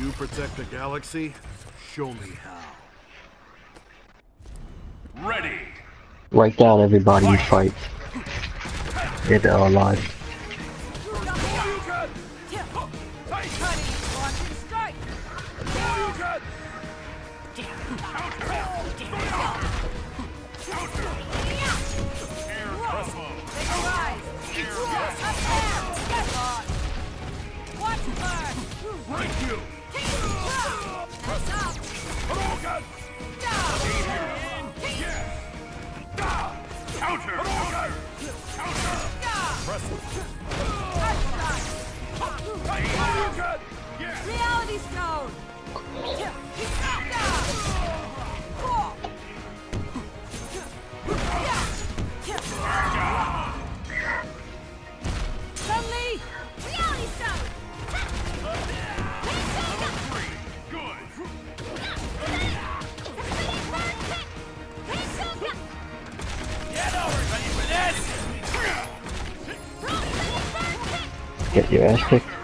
You protect the galaxy? Show me how. Ready! Write down everybody you fight. Dead or alive. Reality stone. Suddenly, reality stone. Get your ass kicked.